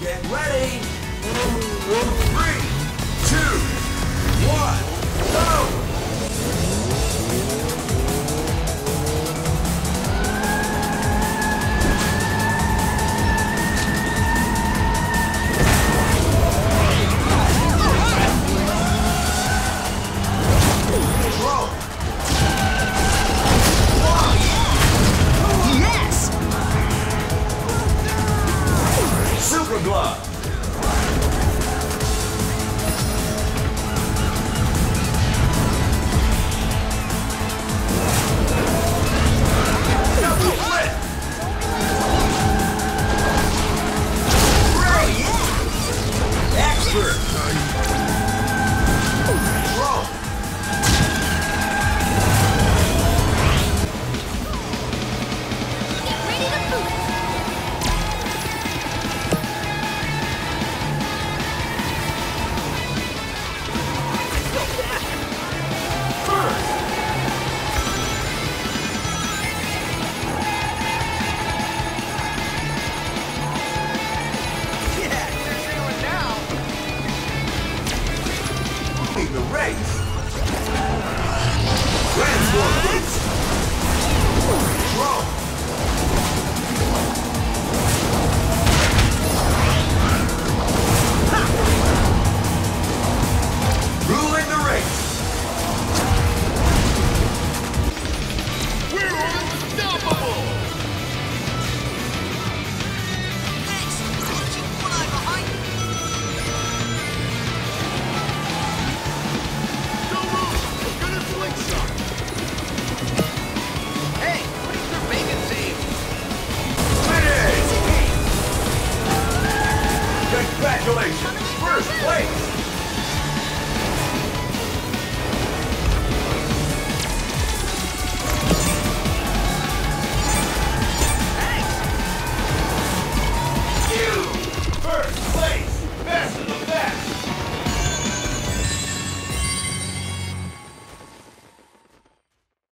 Get ready. 3, 2, 1, go! Congratulations! First place!